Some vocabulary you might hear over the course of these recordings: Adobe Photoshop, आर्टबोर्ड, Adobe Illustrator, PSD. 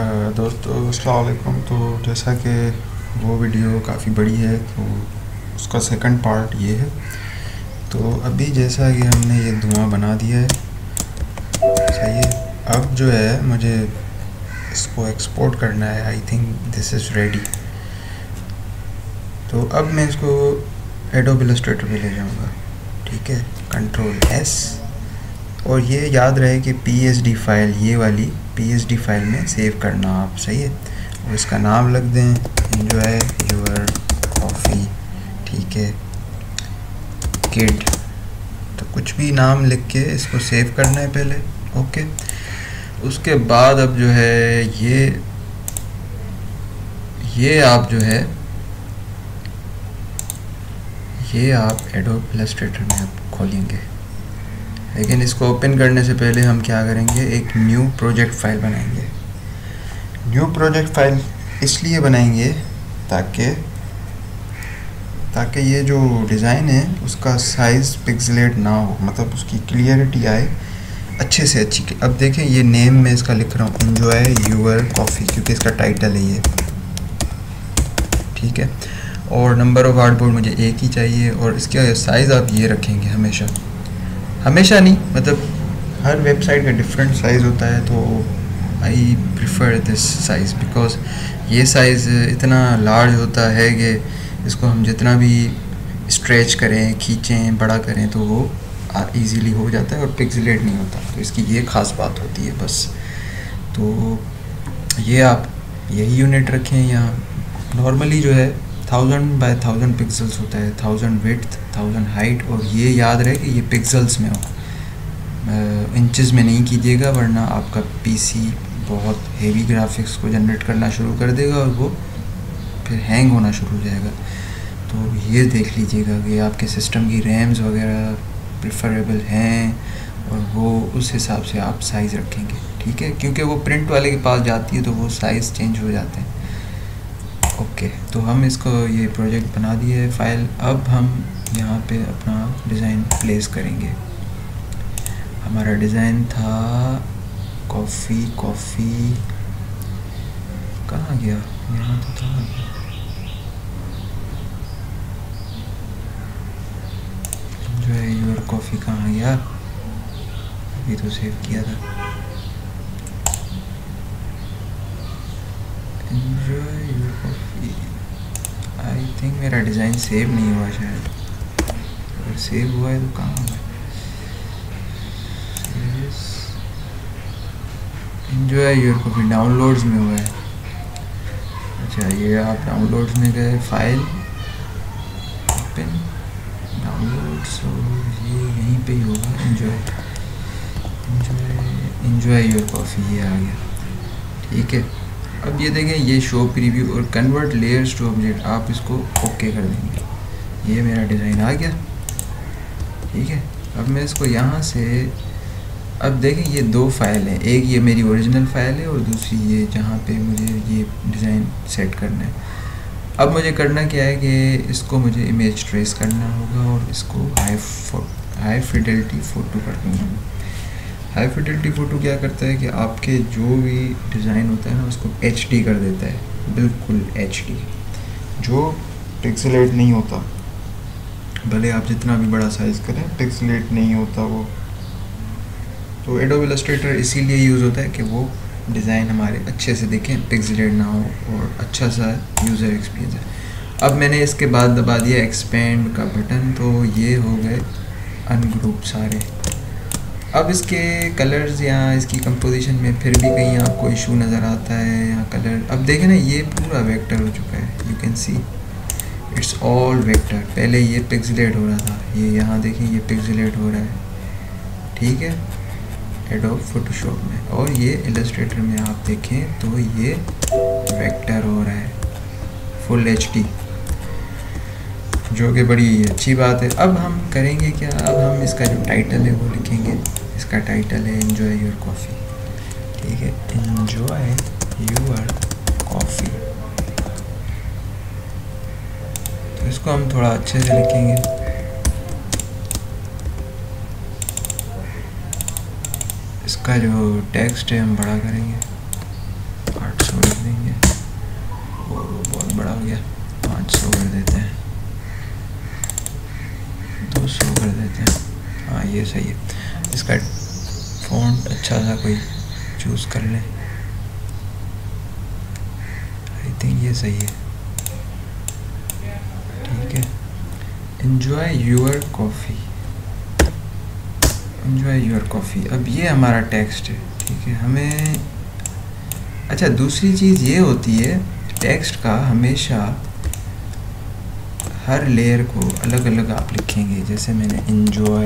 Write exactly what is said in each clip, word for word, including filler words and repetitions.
दोस्तों अस्सलाम वालेकुम। तो जैसा कि वो वीडियो काफ़ी बड़ी है तो उसका सेकंड पार्ट ये है। तो अभी जैसा कि हमने ये धुआं बना दिया है, सही है। अब जो है मुझे इसको एक्सपोर्ट करना है। I think this is ready. तो अब मैं इसको एडोब इलस्ट्रेटर में ले जाऊंगा, ठीक है। कंट्रोल एस, और ये याद रहे कि पी एस डी फाइल, ये वाली पी एस डी फाइल में सेव करना आप, सही है। और इसका नाम लग दें एंजॉय योर कॉफ़ी, ठीक है, किड। तो कुछ भी नाम लिख के इसको सेव करना है पहले, ओके। उसके बाद अब जो है ये ये आप जो है ये आप एडोब इलस्ट्रेटर में आप खोलेंगे, लेकिन इसको ओपन करने से पहले हम क्या करेंगे, एक न्यू प्रोजेक्ट फाइल बनाएंगे। न्यू प्रोजेक्ट फाइल इसलिए बनाएंगे ताकि ताकि ये जो डिज़ाइन है उसका साइज़ पिक्सेलेट ना हो, मतलब उसकी क्लियरिटी आए अच्छे से अच्छी। अब देखें ये नेम में इसका लिख रहा हूँ एंजॉय योर कॉफ़ी, क्योंकि इसका टाइटल है ये, ठीक है। और नंबर ऑफ आर्टबोर्ड मुझे एक ही चाहिए, और इसका साइज़ आप ये रखेंगे हमेशा, हमेशा नहीं, मतलब हर वेबसाइट का डिफरेंट साइज़ होता है। तो I prefer this size because ये साइज़ इतना लार्ज होता है कि इसको हम जितना भी स्ट्रेच करें, खींचें, बड़ा करें तो वो ईज़िली हो जाता है और पिक्सेलेट नहीं होता। तो इसकी ये ख़ास बात होती है बस। तो ये आप यही यूनिट रखें। यहाँ नॉर्मली जो है थाउजेंड बाई थाउजेंड पिक्सल्स होता है, थाउजेंड विड्थ, थाउजेंड हाइट। और ये याद रहे कि ये पिक्सल्स में हो, इंचेस में नहीं कीजिएगा, वरना आपका पीसी बहुत हेवी ग्राफिक्स को जनरेट करना शुरू कर देगा और वो फिर हैंग होना शुरू हो जाएगा। तो ये देख लीजिएगा कि आपके सिस्टम की रैम्स वगैरह प्रिफरेबल हैं और वो उस हिसाब से आप साइज़ रखेंगे, ठीक है। क्योंकि वो प्रिंट वाले के पास जाती है तो वो साइज़ चेंज हो जाते हैं, ओके okay। तो हम इसको ये प्रोजेक्ट बना दिए फाइल। अब हम यहाँ पे अपना डिज़ाइन प्लेस करेंगे। हमारा डिज़ाइन था कॉफ़ी, कॉफ़ी कहाँ गया, यहाँ तो था। जो है योर कॉफ़ी कहाँ गया, अभी तो सेव किया था। Enjoy your coffee। I think मेरा डिज़ाइन सेव नहीं हुआ शायद, अगर सेव हुआ है तो कहाँ है। Enjoy your coffee डाउनलोड्स में हुआ है। अच्छा, ये आप डाउनलोड्स में गए, फाइल ओपन डाउनलोड्स, ये यहीं पे ही होगा। Enjoy Enjoy Enjoy your coffee, ये आ गया, ठीक है। अब ये देखें ये शो प्रीव्यू और कन्वर्ट लेयर्स टू ऑब्जेक्ट, आप इसको ओके कर देंगे। ये मेरा डिज़ाइन आ गया, ठीक है। अब मैं इसको यहाँ से, अब देखें ये दो फाइल हैं, एक ये मेरी ओरिजिनल फाइल है और दूसरी ये जहाँ पे मुझे ये डिज़ाइन सेट करना है। अब मुझे करना क्या है कि इसको मुझे इमेज ट्रेस करना होगा और इसको हाई हाई फिडेलिटी फ़ोटो कर दूँगा। हाई फिडेलिटी फ़ोटो क्या करता है कि आपके जो भी डिज़ाइन होता है ना उसको एचडी कर देता है, बिल्कुल एचडी, जो पिक्सेलेट नहीं होता। भले आप जितना भी बड़ा साइज़ करें पिक्सेलेट नहीं होता वो। तो एडोब इलस्ट्रेटर इसीलिए यूज़ होता है कि वो डिज़ाइन हमारे अच्छे से दिखें, पिक्सेलेट ना हो, और अच्छा सा यूज़र एक्सपीरियंस है। अब मैंने इसके बाद दबा दिया एक्सपेंड का बटन, तो ये हो गए अनग्रुप सारे। अब इसके कलर्स या इसकी कंपोजिशन में फिर भी कहीं आपको इशू नज़र आता है या कलर, अब देखें ना ये पूरा वेक्टर हो चुका है, you can see it's all vector. पहले ये पिक्सेलेट हो रहा था, ये यहाँ देखें ये पिक्सेलेट हो रहा है, ठीक है, एडोब फोटोशॉप में। और ये इलस्ट्रेटर में आप देखें तो ये वेक्टर हो रहा है फुल एचडी, जो कि बड़ी अच्छी बात है। अब हम करेंगे क्या, अब हम इसका जो टाइटल है वो लिखेंगे। इसका टाइटल है एंजॉय योर कॉफ़ी, ठीक है, एंजॉय योर कॉफ़ी। तो इसको हम थोड़ा अच्छे से लिखेंगे, इसका जो टेक्स्ट है हम बड़ा करेंगे, आठ कर देंगे, वो बहुत बड़ा हो गया, पाँच सौ कर देते हैं, दो सौ कर देते हैं। हाँ ये सही है। इसका फ़ॉन्ट अच्छा सा कोई चूज़ कर लें, आई थिंक ये सही है। ठीक है, enjoy your coffee, enjoy your coffee. अब ये हमारा टेक्स्ट है, ठीक है। हमें अच्छा दूसरी चीज़ ये होती है, टेक्स्ट का हमेशा हर लेयर को अलग अलग आप लिखेंगे। जैसे मैंने एंजॉय,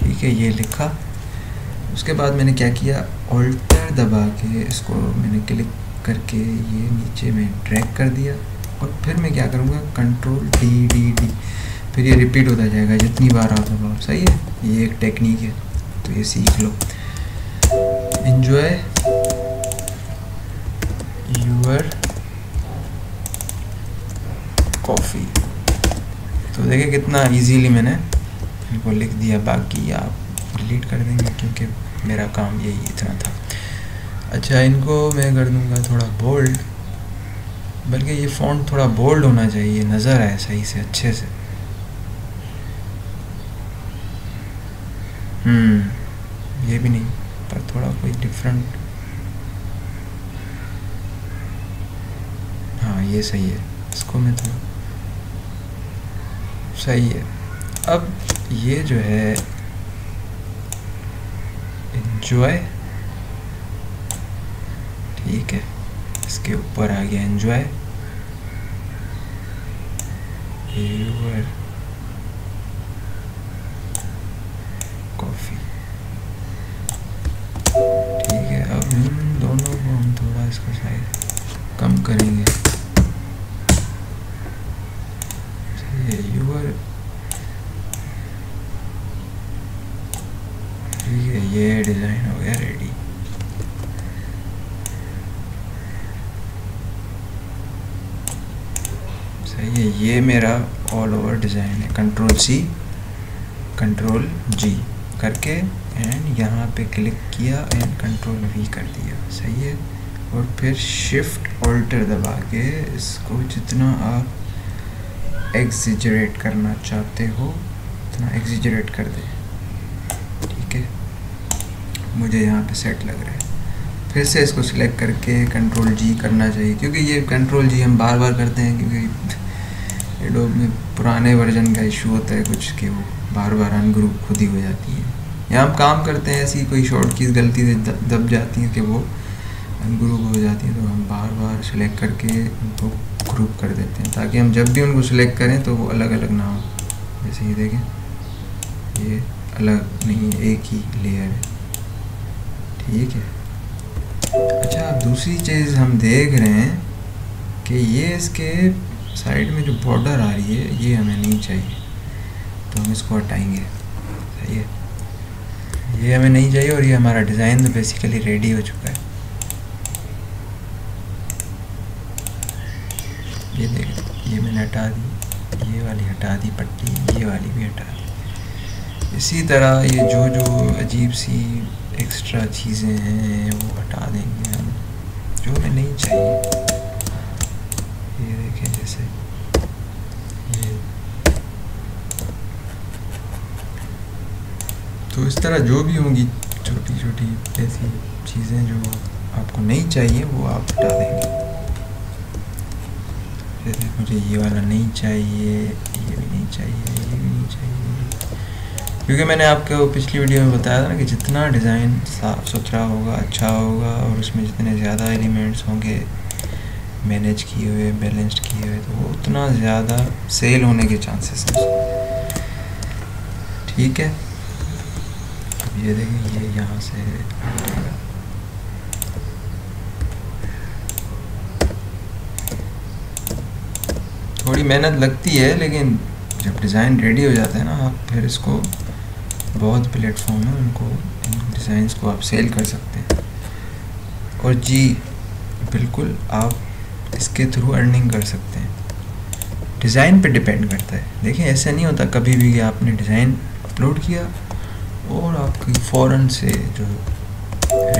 ठीक है, ये लिखा। उसके बाद मैंने क्या किया, ऑल्टर दबा के इसको मैंने क्लिक करके ये नीचे में ड्रैग कर दिया, और फिर मैं क्या करूँगा, कंट्रोल डी डी डी, फिर ये रिपीट होता जाएगा जितनी बार आप दबाओ। सही है, ये एक टेक्निक है, तो ये सीख लो। एंजॉय योर कॉफ़ी, तो देखिए कितना इजीली मैंने इनको लिख दिया। बाकी आप डिलीट कर देंगे क्योंकि मेरा काम यही इतना था। अच्छा, इनको मैं कर दूंगा थोड़ा बोल्ड, बल्कि ये फ़ॉन्ट थोड़ा बोल्ड होना चाहिए, नज़र आए सही से अच्छे से। हम्म ये भी नहीं, पर थोड़ा कोई डिफरेंट। हाँ ये सही है, इसको मैं थोड़ा सही है। अब ये जो है एंजॉय, ठीक है, इसके ऊपर आ गया एंजॉय योर कॉफ़ी, ठीक है। अब इन दोनों को हम थोड़ा इसका साइज कम करेंगे। सही है, योर, ठीक है, ये डिज़ाइन हो गया रेडी। सही है, ये मेरा ऑल ओवर डिज़ाइन है। कंट्रोल सी, कंट्रोल जी करके एंड यहाँ पे क्लिक किया एंड कंट्रोल वी कर दिया। सही है, और फिर शिफ्ट ऑल्टर दबा के इसको जितना आप एग्जिजरेट करना चाहते हो उतना एग्जिजरेट कर दें। मुझे यहाँ पे सेट लग रहा है। फिर से इसको सिलेक्ट करके कंट्रोल जी करना चाहिए, क्योंकि ये कंट्रोल जी हम बार बार करते हैं, क्योंकि एडोब में पुराने वर्जन का इशू होता है कुछ, कि वो बार बार अनग्रुप खुद ही हो जाती है, या हम काम करते हैं ऐसी कोई शॉर्ट कीज गलती से दब जाती है कि वो अनग्रुप हो जाती है, तो हम बार बार सिलेक्ट करके उनको ग्रुप कर देते हैं, ताकि हम जब भी उनको सिलेक्ट करें तो वो अलग अलग ना हो। जैसे ये देखें, ये अलग नहीं है, एक ही लेयर है, ठीक है। अच्छा, अब दूसरी चीज़ हम देख रहे हैं कि ये इसके साइड में जो बॉर्डर आ रही है ये हमें नहीं चाहिए, तो हम इसको हटाएंगे। सही है, ये हमें नहीं चाहिए, और ये हमारा डिज़ाइन तो बेसिकली रेडी हो चुका है। ये देख, ये मैंने हटा दी, ये वाली हटा दी पट्टी, ये वाली भी हटा दी। इसी तरह ये जो जो अजीब सी एक्स्ट्रा चीज़ें हैं वो हटा देंगे हम, जो हमें नहीं चाहिए। ये देखें, जैसे ये, तो इस तरह जो भी होंगी छोटी छोटी ऐसी चीज़ें जो आपको नहीं चाहिए वो आप हटा देंगे। जैसे मुझे ये वाला नहीं चाहिए, ये भी नहीं चाहिए, ये भी नहीं चाहिए, क्योंकि मैंने आपको पिछली वीडियो में बताया था ना कि जितना डिज़ाइन साफ सुथरा होगा अच्छा होगा, और उसमें जितने ज़्यादा एलिमेंट्स होंगे मैनेज किए हुए, बैलेंस्ड किए हुए, तो वो उतना ज़्यादा सेल होने के चांसेस हैं। ठीक है, अब ये देखें, ये यहाँ से थोड़ी मेहनत लगती है, लेकिन जब डिज़ाइन रेडी हो जाता है ना, आप फिर इसको, बहुत प्लेटफॉर्म है उनको, इन डिज़ाइंस को आप सेल कर सकते हैं। और जी बिल्कुल, आप इसके थ्रू अर्निंग कर सकते हैं। डिज़ाइन पे डिपेंड करता है। देखिए ऐसा नहीं होता कभी भी कि आपने डिज़ाइन अपलोड किया और आपकी फ़ौरन से जो